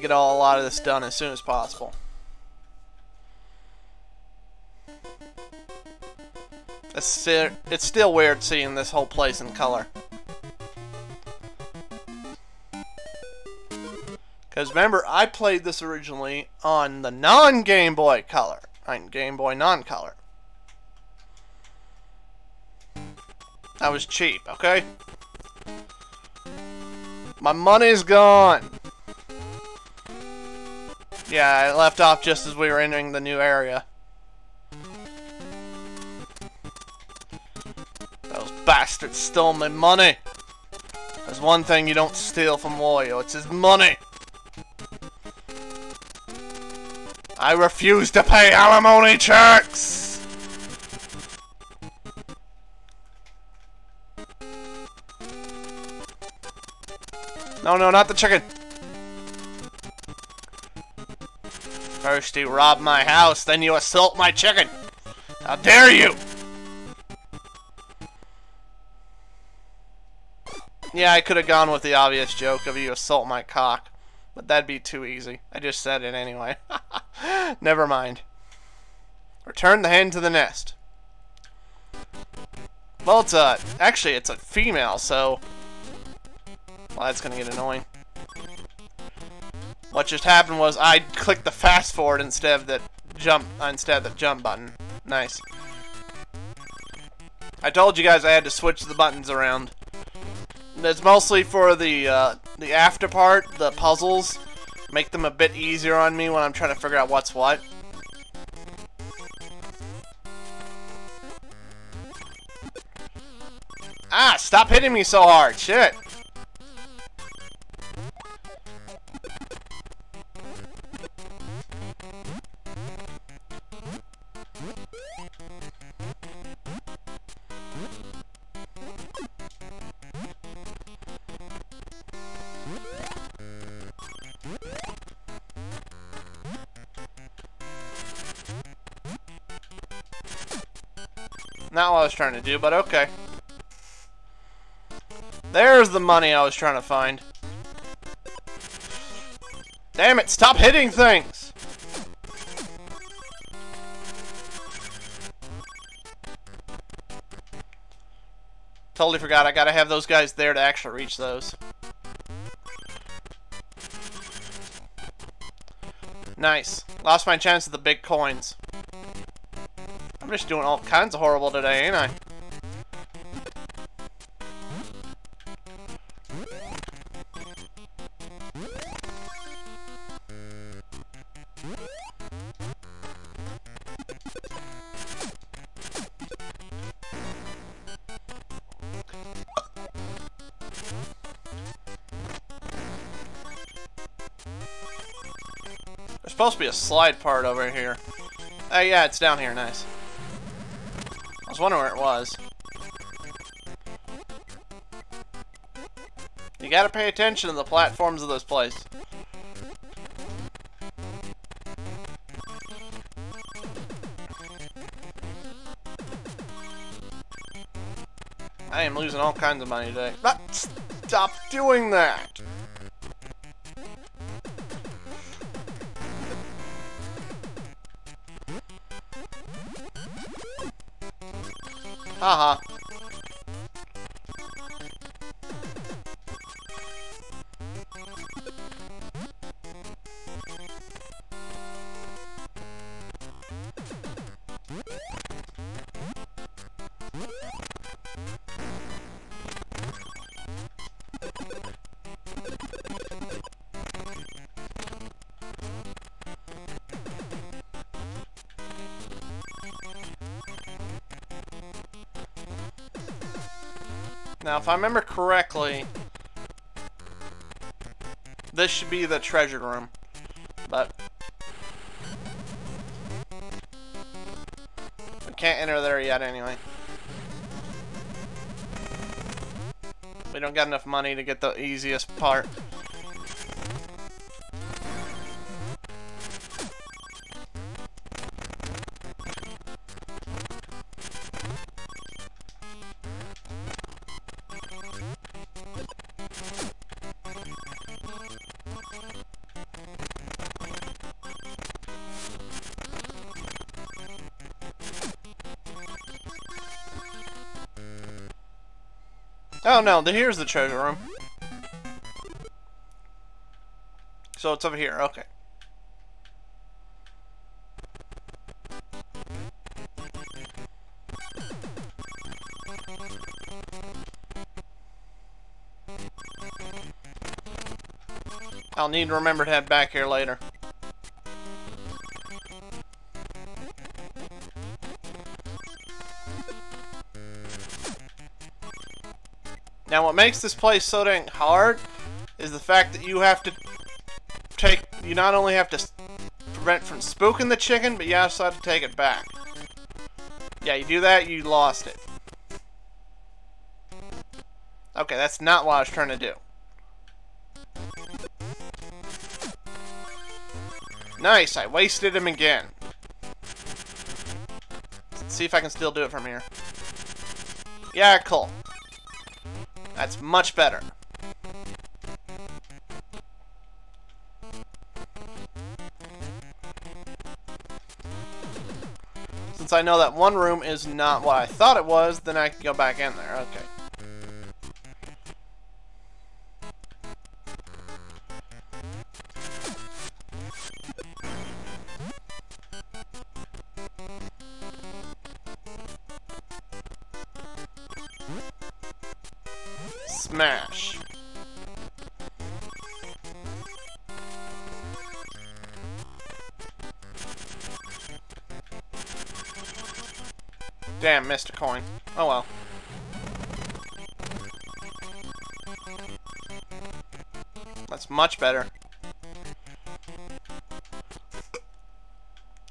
Get a lot of this done as soon as possible. It's still weird seeing this whole place in color. Because remember, I played this originally on the non-Game Boy Color. On Game Boy non-color. That was cheap, okay? My money's gone! Yeah, I left off just as we were entering the new area. Those bastards stole my money! There's one thing you don't steal from Wario, it's his money! I refuse to pay alimony checks! No, no, not the chicken! First you rob my house, then you assault my chicken! How dare you! Yeah, I could have gone with the obvious joke of you assault my cock. But that'd be too easy. I just said it anyway. Never mind. Return the hen to the nest. Well, it's a... Actually, it's a female, so... Well, that's gonna get annoying. What just happened was I clicked the fast forward instead of the jump button. Nice. I told you guys I had to switch the buttons around. It's mostly for the after part, the puzzles. Make them a bit easier on me when I'm trying to figure out what's what. Ah, stop hitting me so hard, shit! Not what I was trying to do, but okay. There's the money I was trying to find. Damn it, stop hitting things! Totally forgot, I gotta have those guys there to actually reach those. Nice. Lost my chance at the big coins. I'm just doing all kinds of horrible today, ain't I? There's supposed to be a slide part over here. Oh yeah, it's down here, nice. I was wondering where it was. You gotta pay attention to the platforms of this place. I am losing all kinds of money today. Ah, stop doing that! Haha. Now, if I remember correctly, this should be the treasure room, but we can't enter there yet anyway. We don't got enough money to get the easiest part. Oh no, here's the treasure room. So it's over here, okay. I'll need to remember to head back here later. Now what makes this place so dang hard is the fact that you have to take, you not only have to prevent from spooking the chicken, but you also have to take it back. Yeah, you do that, you lost it. Okay, that's not what I was trying to do. Nice, I wasted him again. Let's see if I can still do it from here. Yeah, cool. That's much better. Since I know that one room is not what I thought it was, then I can go back in there. Okay. Smash. Damn, missed a coin. Oh well. That's much better.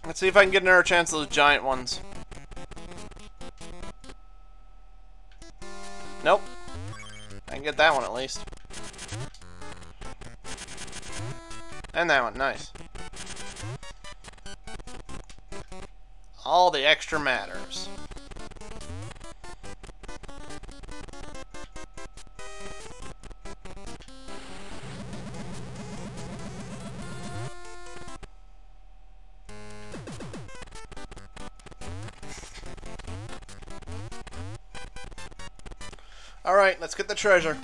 Let's see if I can get another chance of those giant ones. Nope. I can get that one at least. And that one, nice. All the extra matters. Alright, let's get the treasure.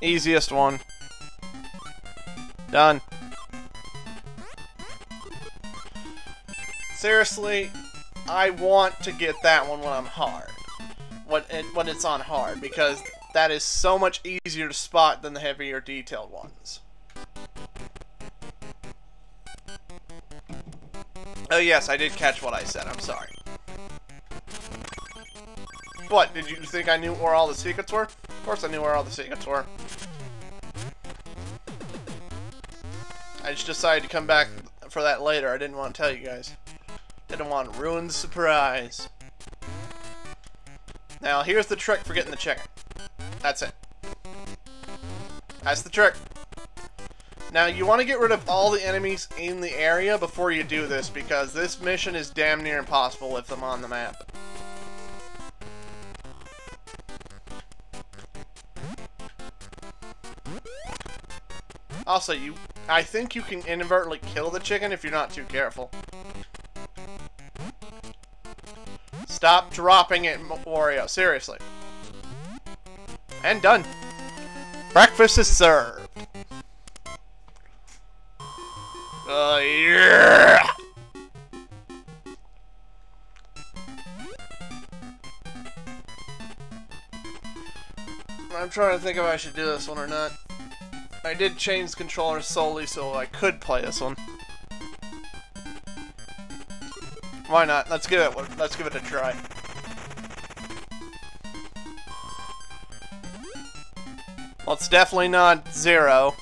Easiest one. Done. Seriously? I want to get that one when I'm hard. When it's on hard, because that is so much easier to spot than the heavier detailed ones. Oh yes, I did catch what I said, I'm sorry. What, did you think I knew where all the secrets were? Of course I knew where all the secrets were. I just decided to come back for that later, I didn't want to tell you guys. Didn't want to ruin the surprise. Now here's the trick for getting the chicken. That's it. That's the trick. Now you want to get rid of all the enemies in the area before you do this, because this mission is damn near impossible with them on the map. Also, I think you can inadvertently kill the chicken if you're not too careful. Stop dropping it, Wario. Seriously. And done. Breakfast is served. Yeah. I'm trying to think if I should do this one or not. I did change the controller solely so I could play this one. Why not? Let's give it a try. Well, it's definitely not 0.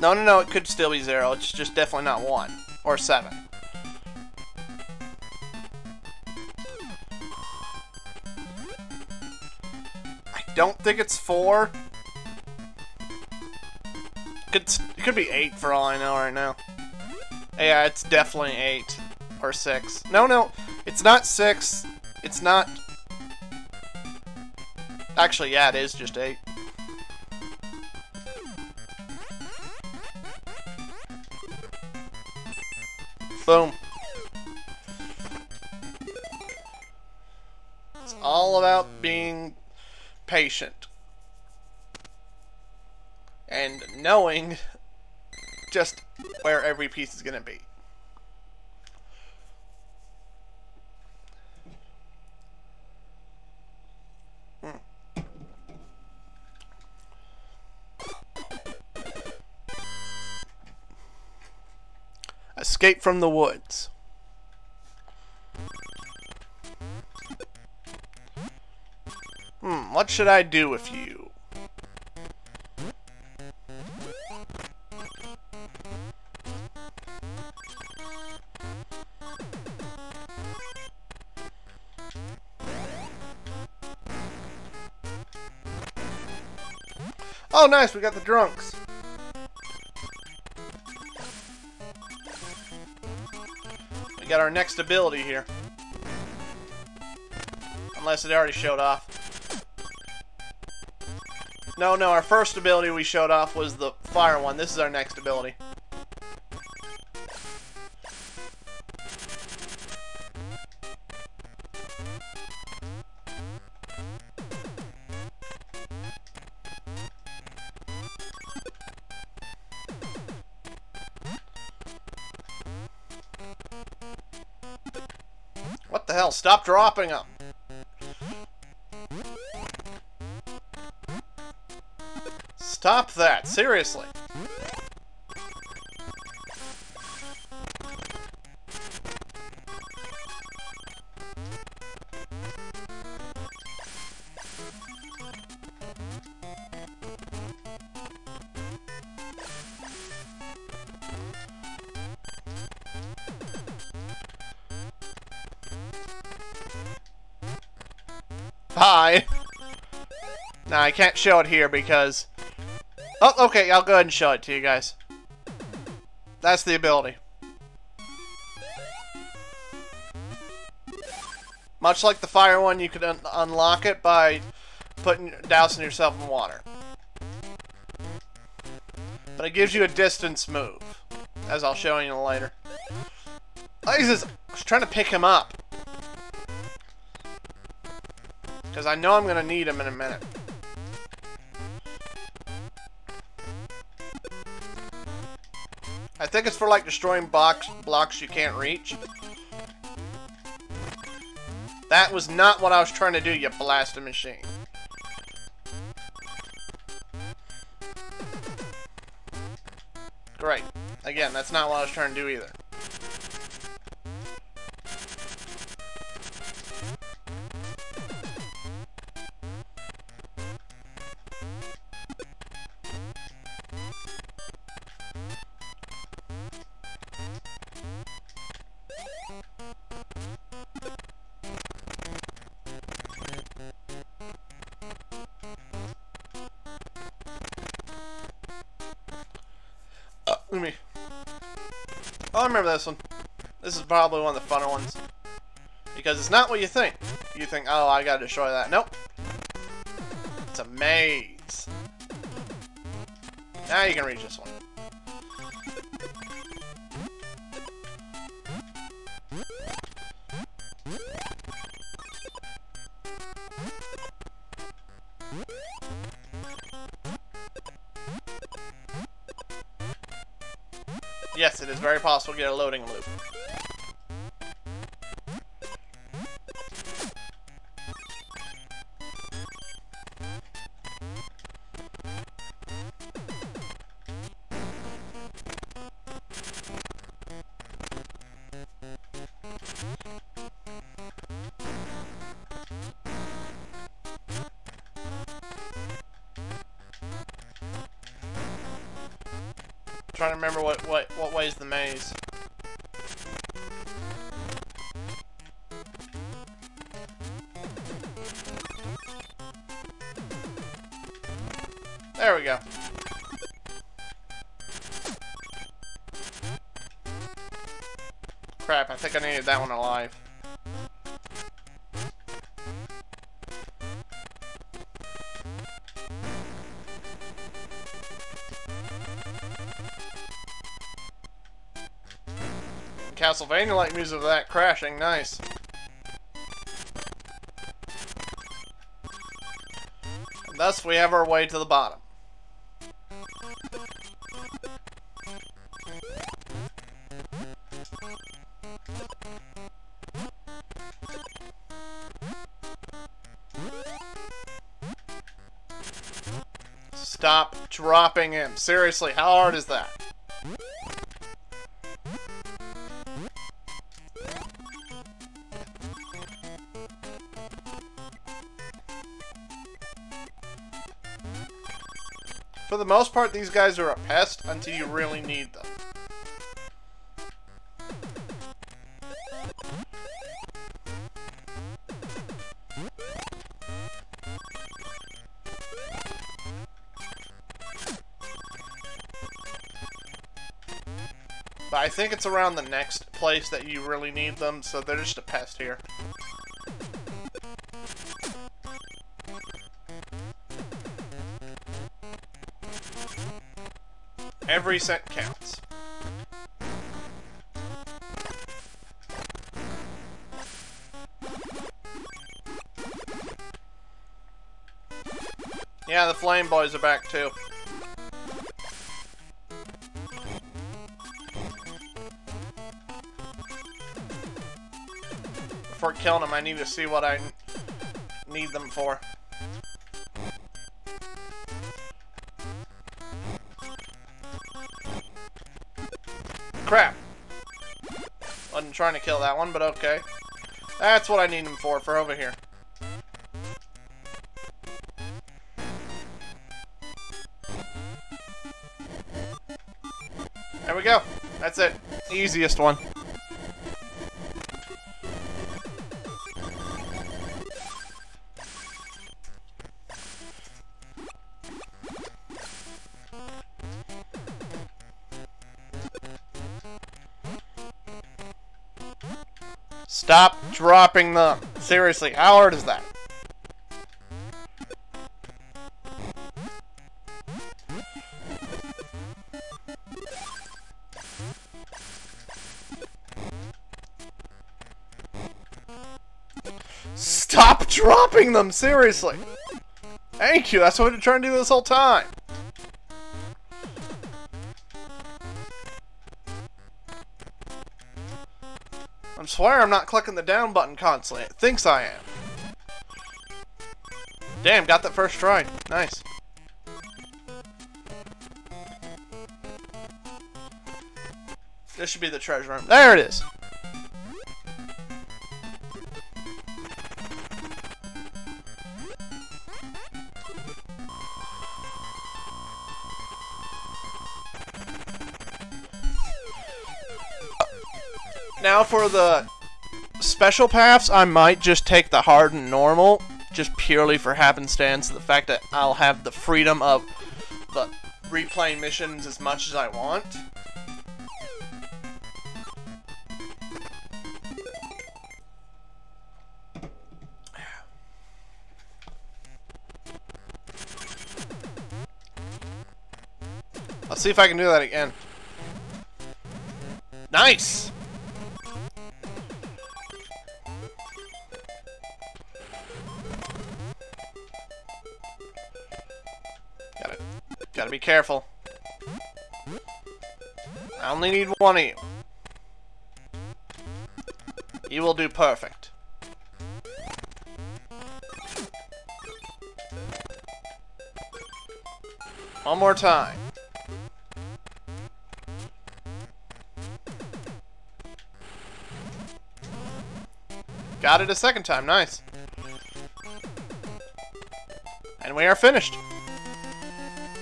No, it could still be 0. It's just definitely not 1 or 7. I don't think it's 4. It could be 8 for all I know right now. Yeah, it's definitely 8. Or 6. No, it's not 6. It's not Actually, yeah, it is just 8. Boom. It's all about being patient. And knowing just where every piece is going to be. Escape from the woods. What should I do with you? Oh, nice, we got the drunks. We got our next ability here. Unless it already showed off. No, our first ability we showed off was the fire one. This is our next ability. Hell, stop dropping them. Stop that, seriously. Hi. Nah, I can't show it here because... Oh, okay, I'll go ahead and show it to you guys. That's the ability. Much like the fire one, you can unlock it by dousing yourself in water. But it gives you a distance move, as I'll show you later. I was trying to pick him up. Because I know I'm going to need them in a minute. I think it's for like destroying blocks you can't reach. That was not what I was trying to do, you blasted machine. Great. Again, that's not what I was trying to do either. I remember this one. This is probably one of the funner ones. Because it's not what you think. You think, oh, I gotta destroy that. Nope. It's a maze. Now you can reach this one. Yes, it is very possible to get a loading loop. Trying to remember what way is the maze. There we go. Crap, I think I needed that one alive. Castlevania-like music of that crashing. Nice. And thus we have our way to the bottom. Stop dropping him. Seriously, how hard is that? For the most part, these guys are a pest until you really need them. But I think it's around the next place that you really need them, so they're just a pest here. Every cent counts. Yeah, the Flame Boys are back too. Before killing them, I need to see what I need them for. Crap! Wasn't trying to kill that one, but okay. That's what I need him for over here. There we go. That's it. Easiest one. Stop dropping them. Seriously, how hard is that? Stop dropping them, seriously. Thank you, that's what I've been trying to do this whole time. I swear I'm not clicking the down button constantly. It thinks I am. Damn, got that first try. Nice. This should be the treasure room. There it is. Now for the special paths, I might just take the hard and normal, just purely for happenstance, the fact that I'll have the freedom of the replaying missions as much as I want. I'll see if I can do that again. Nice! Gotta be careful. I only need one of you. You will do perfect. One more time. Got it a second time, nice. And we are finished.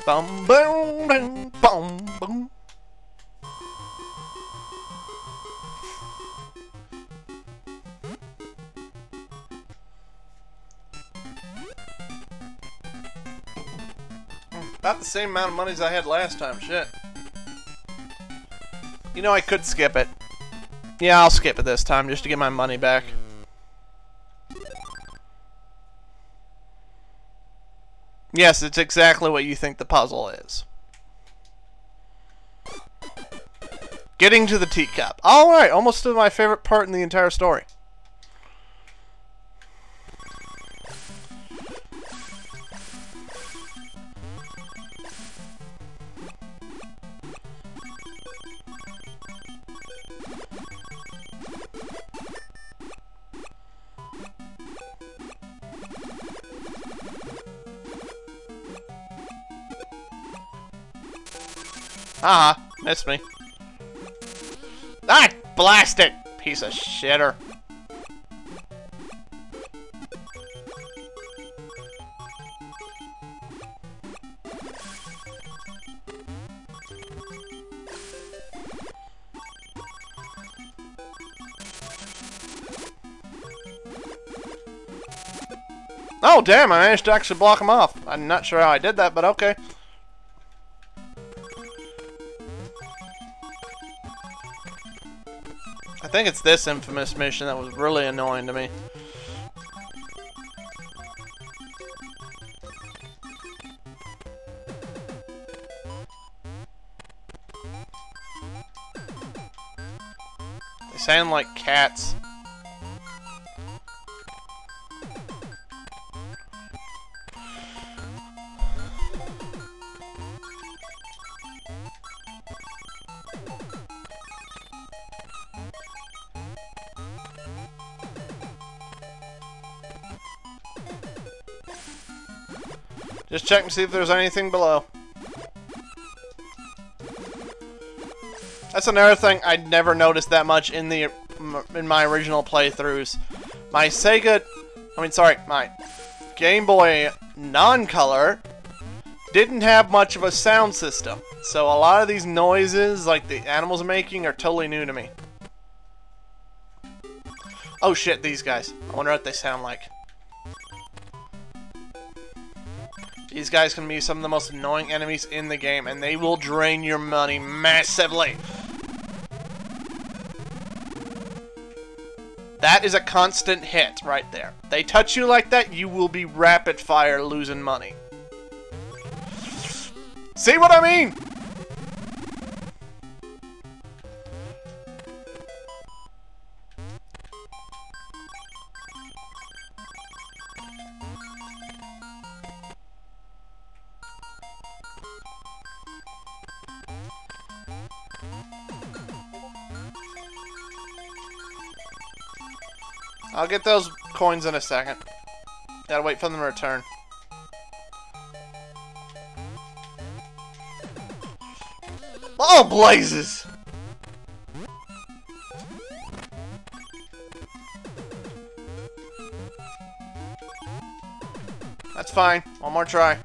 Bum, boom, boom, boom, boom. About the same amount of money as I had last time, shit. You know, I could skip it. Yeah, I'll skip it this time just to get my money back. Yes, it's exactly what you think the puzzle is. Getting to the teacup. Alright, almost to my favorite part in the entire story. Ah, missed me. Ah, blast it, piece of shitter. Oh, damn, I managed to actually block him off. I'm not sure how I did that, but okay. I think it's this infamous mission that was really annoying to me. They sound like cats. Just check and see if there's anything below. That's another thing I never noticed that much in the my original playthroughs. My Sega, my Game Boy non-color didn't have much of a sound system. So a lot of these noises like the animals are making are totally new to me. Oh shit, these guys. I wonder what they sound like. These guys can be some of the most annoying enemies in the game, and they will drain your money massively. That is a constant hit right there. They touch you like that, you will be rapid fire losing money. See what I mean? I'll get those coins in a second. Gotta wait for them to return. Oh, blazes! That's fine. One more try.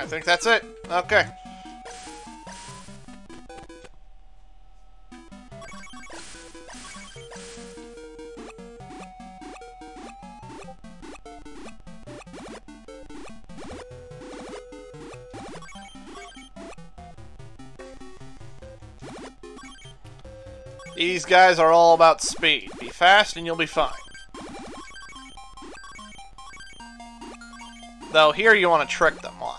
I think that's it. Okay. These guys are all about speed. Be fast and you'll be fine. Though here you want to trick them. Watch.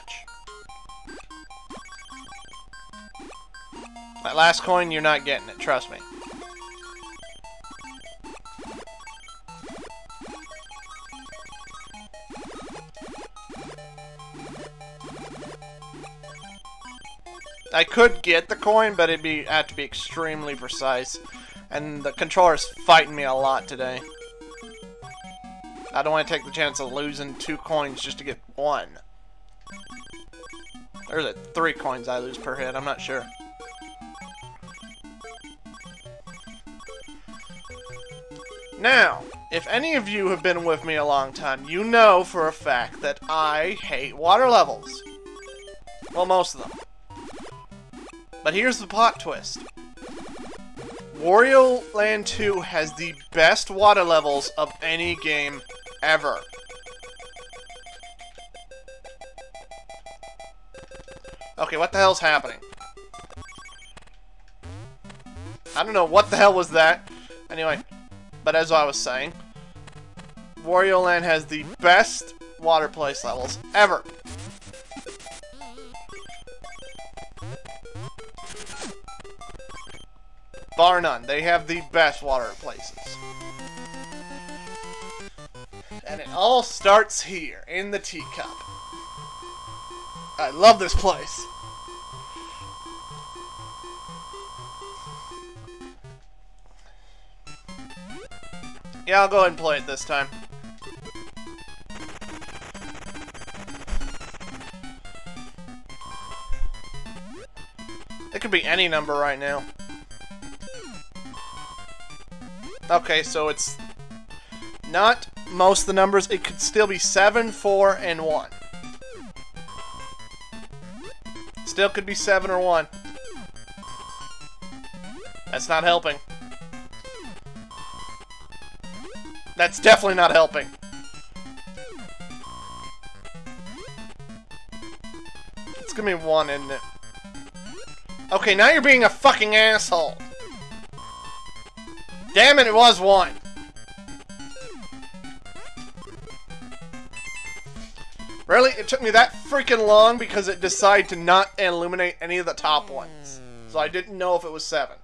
That last coin, you're not getting it, trust me. I could get the coin, but it'd be have to be extremely precise. And the controller's fighting me a lot today. I don't want to take the chance of losing 2 coins just to get 1. There's 3 coins I lose per hit, I'm not sure. Now, if any of you have been with me a long time, you know for a fact that I hate water levels. Well, most of them. But here's the plot twist. Warioland 2 has the best water levels of any game ever. Okay, what the hell's happening? I don't know what the hell was that. Anyway, but as I was saying, Warioland has the best water place levels ever. Bar none, they have the best water places. And it all starts here, in the teacup. I love this place. Yeah, I'll go ahead and play it this time. It could be any number right now. Okay, so it's not most of the numbers. It could still be 7, 4, and 1. Still could be 7 or 1. That's not helping. That's definitely not helping. It's gonna be 1, isn't it? Okay, now you're being a fucking asshole. Damn it, it was 1. Really? It took me that freaking long because it decided to not illuminate any of the top ones. So I didn't know if it was 7.